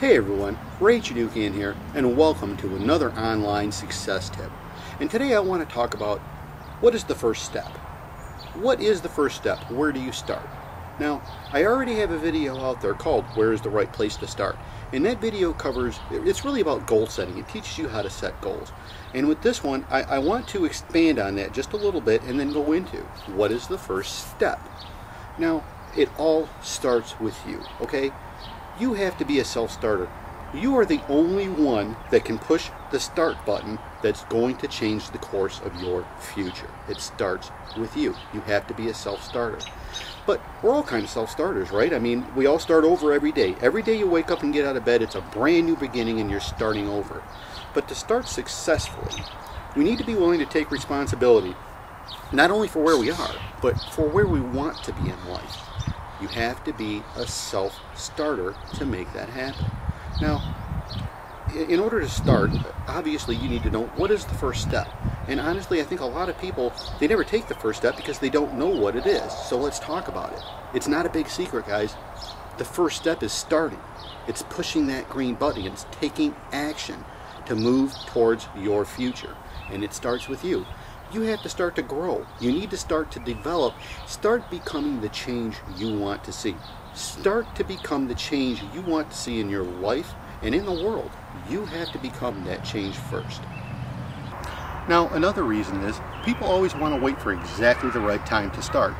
Hey everyone, Ray Chinookan here, and welcome to another online success tip. And today I want to talk about what is the first step. What is the first step? Where do you start? Now, I already have a video out there called Where is the Right Place to Start? And that video covers, it's really about goal setting. It teaches you how to set goals. And with this one, I want to expand on that just a little bit and then go into what is the first step. Now, it all starts with you, okay? You have to be a self-starter. You are the only one that can push the start button that's going to change the course of your future. It starts with you. You have to be a self-starter. But we're all kind of self-starters, right? I mean, we all start over every day. Every day you wake up and get out of bed, it's a brand new beginning and you're starting over. But to start successfully, we need to be willing to take responsibility, not only for where we are, but for where we want to be in life. You have to be a self-starter to make that happen. Now, in order to start, obviously you need to know what is the first step. And honestly, I think a lot of people, they never take the first step because they don't know what it is. So let's talk about it. It's not a big secret, guys. The first step is starting. It's pushing that green button. It's taking action to move towards your future. And it starts with you. You have to start to grow. You need to start to develop. Start becoming the change you want to see. Start to become the change you want to see in your life and in the world. You have to become that change first. Now, another reason is people always want to wait for exactly the right time to start.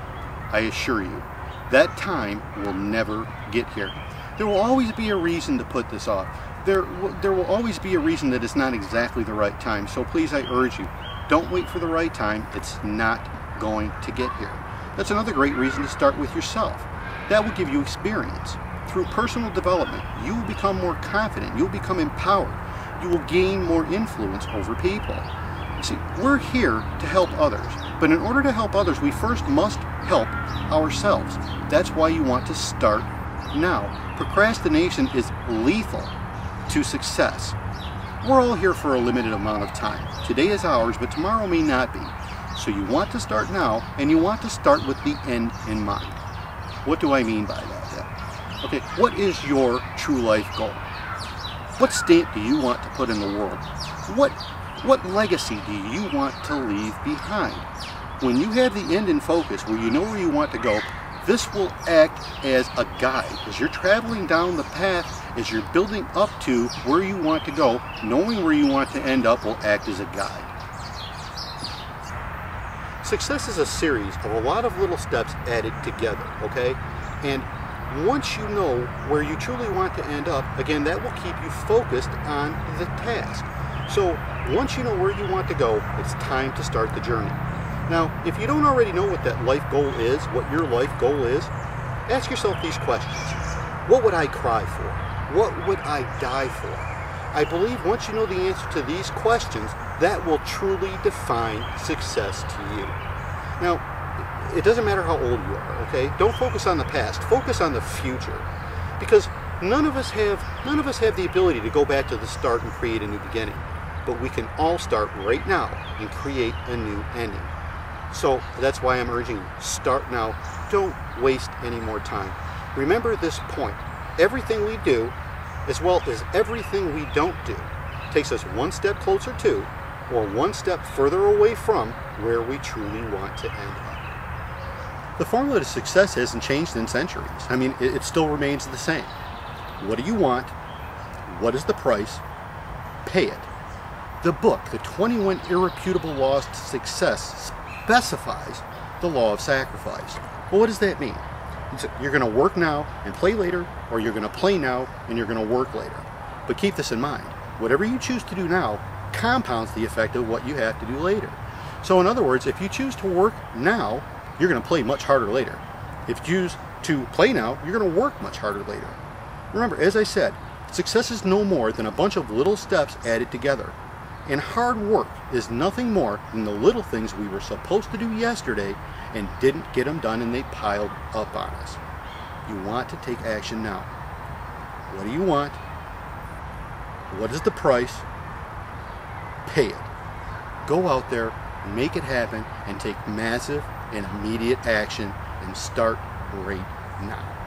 I assure you, that time will never get here. There will always be a reason to put this off. There will always be a reason that it's not exactly the right time. So please, I urge you, don't wait for the right time. It's not going to get here. That's another great reason to start with yourself. That will give you experience. Through personal development, you will become more confident. You'll become empowered. You will gain more influence over people. See, we're here to help others, but in order to help others, we first must help ourselves. That's why you want to start now. Procrastination is lethal to success. We're all here for a limited amount of time. Today is ours, but tomorrow may not be. So you want to start now, and you want to start with the end in mind. What do I mean by that? Okay, what is your true life goal? What stamp do you want to put in the world? What legacy do you want to leave behind? When you have the end in focus, where you know where you want to go, this will act as a guide. As you're traveling down the path, as you're building up to where you want to go, knowing where you want to end up will act as a guide. Success is a series of a lot of little steps added together, okay? And once you know where you truly want to end up, again, that will keep you focused on the task. So once you know where you want to go, it's time to start the journey. Now, if you don't already know what that life goal is, what your life goal is, ask yourself these questions. What would I cry for? What would I die for? I believe once you know the answer to these questions, that will truly define success to you. Now, it doesn't matter how old you are, okay? Don't focus on the past, focus on the future. Because none of us have the ability to go back to the start and create a new beginning. But we can all start right now and create a new ending. So that's why I'm urging you, start now. Don't waste any more time. Remember this point. Everything we do, as well as everything we don't do, takes us one step closer to, or one step further away from, where we truly want to end up. The formula to success hasn't changed in centuries. I mean, it still remains the same. What do you want? What is the price? Pay it. The book, The 21 Irrefutable Laws to Success, specifies the law of sacrifice. Well, what does that mean? You're going to work now and play later, or you're going to play now and you're going to work later. But keep this in mind. Whatever you choose to do now compounds the effect of what you have to do later. So in other words, if you choose to work now, you're going to play much harder later. If you choose to play now, you're going to work much harder later. Remember, as I said, success is no more than a bunch of little steps added together. And hard work is nothing more than the little things we were supposed to do yesterday and didn't get them done, and they piled up on us. You want to take action now. What do you want? What is the price? Pay it. Go out there, make it happen, and take massive and immediate action, and start right now.